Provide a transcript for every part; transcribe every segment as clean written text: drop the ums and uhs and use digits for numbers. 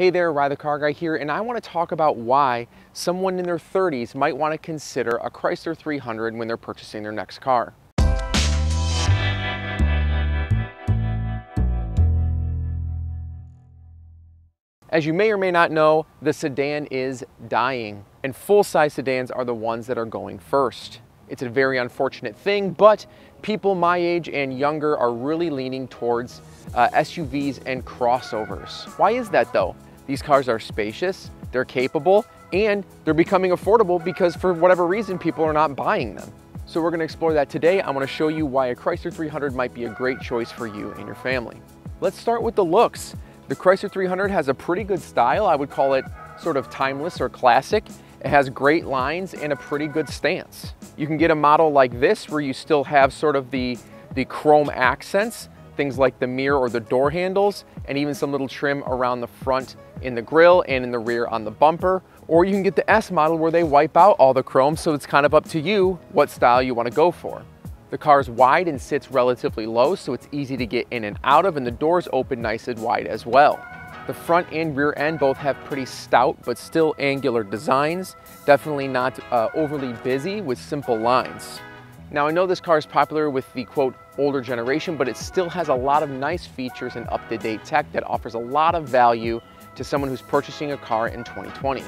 Hey there, Ry the Car Guy here, and I want to talk about why someone in their 30s might want to consider a Chrysler 300 when they're purchasing their next car. As you may or may not know, the sedan is dying, and full-size sedans are the ones that are going first. It's a very unfortunate thing, but people my age and younger are really leaning towards SUVs and crossovers. Why is that though? These cars are spacious, they're capable, and they're becoming affordable because for whatever reason, people are not buying them. So we're gonna explore that today. I wanna show you why a Chrysler 300 might be a great choice for you and your family. Let's start with the looks. The Chrysler 300 has a pretty good style. I would call it sort of timeless or classic. It has great lines and a pretty good stance. You can get a model like this where you still have sort of the chrome accents, things like the mirror or the door handles, and even some little trim around the front in the grille and in the rear on the bumper. Or you can get the S model where they wipe out all the chrome, so it's kind of up to you what style you want to go for. The car's wide and sits relatively low, so it's easy to get in and out of, and the doors open nice and wide as well. The front and rear end both have pretty stout but still angular designs, definitely not overly busy, with simple lines. Now I know this car is popular with the quote older generation, but it still has a lot of nice features and up-to-date tech that offers a lot of value to someone who's purchasing a car in 2020.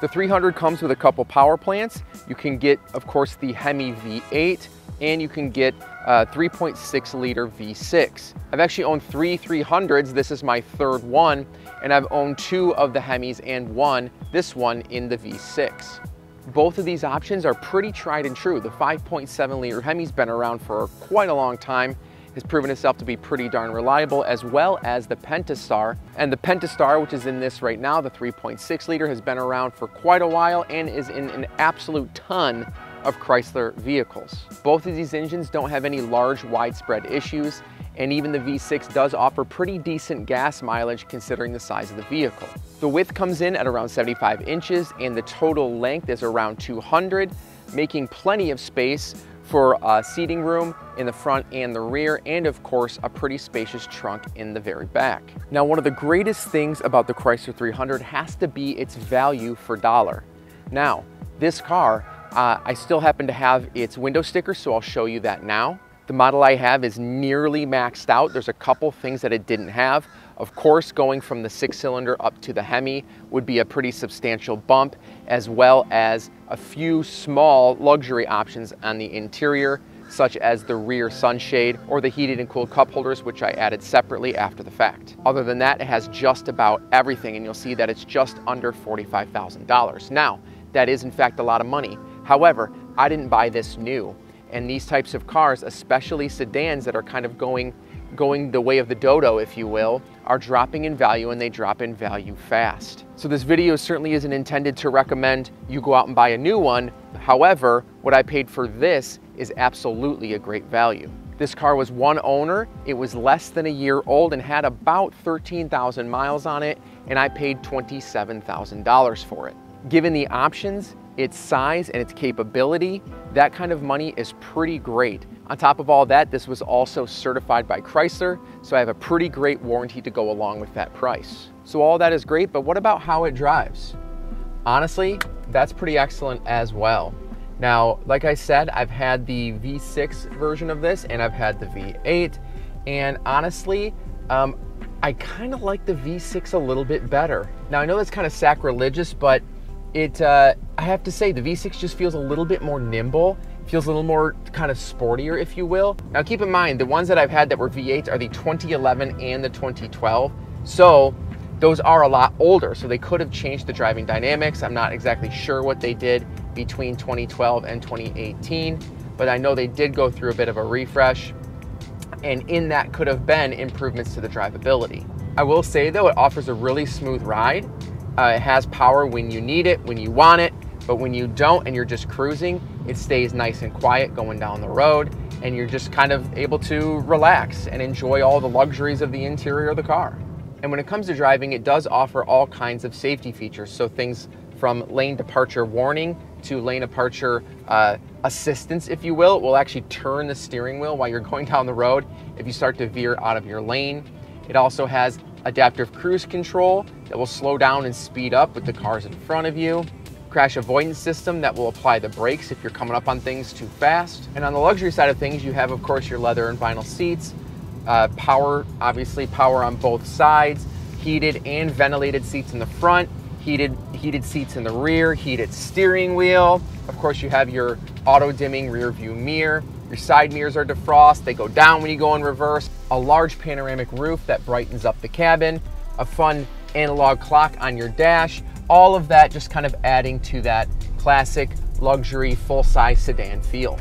The 300 comes with a couple power plants. You can get, of course, the Hemi V8, and you can get a 3.6 liter V6. I've actually owned three 300s. This is my third one, and I've owned two of the Hemis and this one in the V6. Both of these options are pretty tried and true. The 5.7 liter Hemi's been around for quite a long time, has proven itself to be pretty darn reliable, as well as the Pentastar. And the Pentastar, which is in this right now, the 3.6 liter, has been around for quite a while and is in an absolute ton of Chrysler vehicles. Both of these engines don't have any large widespread issues, and even the V6 does offer pretty decent gas mileage considering the size of the vehicle. The width comes in at around 75 inches and the total length is around 200, making plenty of space for seating room in the front and the rear, and of course a pretty spacious trunk in the very back. Now, one of the greatest things about the Chrysler 300 has to be its value for dollar. Now, this car, I still happen to have its window sticker, so I'll show you that now. The model I have is nearly maxed out. There's a couple things that it didn't have. Of course, going from the 6-cylinder up to the Hemi would be a pretty substantial bump, as well as a few small luxury options on the interior, such as the rear sunshade or the heated and cooled cup holders, which I added separately after the fact. Other than that, it has just about everything, and you'll see that it's just under $45,000. Now, that is in fact a lot of money. However, I didn't buy this new, and these types of cars, especially sedans that are kind of going the way of the dodo, if you will, are dropping in value, and they drop in value fast. So this video certainly isn't intended to recommend you go out and buy a new one. However, what I paid for this is absolutely a great value. This car was one owner, it was less than a year old and had about 13,000 miles on it, and I paid $27,000 for it. Given the options, its size and its capability, that kind of money is pretty great. On top of all that, this was also certified by Chrysler, so I have a pretty great warranty to go along with that price. So all that is great, but what about how it drives? Honestly, that's pretty excellent as well. Now, like I said, I've had the V6 version of this, and I've had the V8, and honestly, I kind of like the V6 a little bit better. Now, I know that's kind of sacrilegious, but I have to say, the V6 just feels a little bit more nimble, feels a little more kind of sportier, if you will. Now keep in mind, the ones that I've had that were V8s are the 2011 and the 2012, so those are a lot older, so they could have changed the driving dynamics. I'm not exactly sure what they did between 2012 and 2018, but I know they did go through a bit of a refresh, and in that could have been improvements to the drivability. I will say though, it offers a really smooth ride. It has power when you need it, when you want it, but when you don't and you're just cruising, it stays nice and quiet going down the road, and you're just kind of able to relax and enjoy all the luxuries of the interior of the car. And when it comes to driving, it does offer all kinds of safety features, so things from lane departure warning to lane departure assistance, if you will. It will actually turn the steering wheel while you're going down the road if you start to veer out of your lane. It also has adaptive cruise control that will slow down and speed up with the cars in front of you, crash avoidance system that will apply the brakes if you're coming up on things too fast. And on the luxury side of things, you have, of course, your leather and vinyl seats, power, obviously power on both sides, heated and ventilated seats in the front, heated seats in the rear, heated steering wheel. Of course, you have your auto-dimming rear view mirror. Your side mirrors are defrost. They go down when you go in reverse. A large panoramic roof that brightens up the cabin, a fun analog clock on your dash. All of that just kind of adding to that classic luxury full-size sedan feel.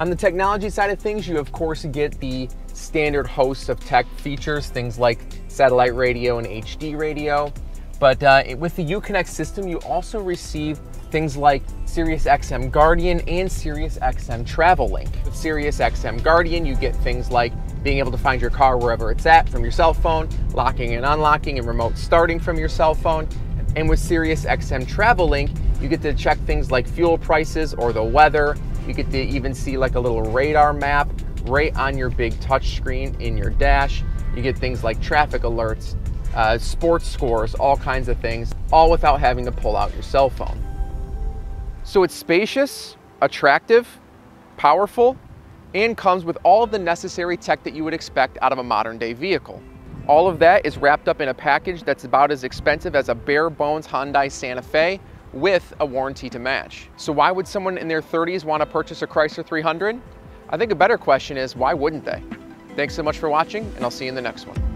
On the technology side of things, you of course get the standard host of tech features, things like satellite radio and HD radio. But with the Uconnect system, you also receive things like Sirius XM Guardian and Sirius XM Travel Link. With Sirius XM Guardian, you get things like being able to find your car wherever it's at from your cell phone, locking and unlocking and remote starting from your cell phone. And with Sirius XM Travel Link, you get to check things like fuel prices or the weather. You get to even see like a little radar map right on your big touch screen in your dash. You get things like traffic alerts, sports scores, all kinds of things, all without having to pull out your cell phone. So it's spacious, attractive, powerful, and comes with all of the necessary tech that you would expect out of a modern day vehicle. All of that is wrapped up in a package that's about as expensive as a bare bones Hyundai Santa Fe with a warranty to match. So why would someone in their 30s want to purchase a Chrysler 300? I think a better question is, why wouldn't they? Thanks so much for watching, and I'll see you in the next one.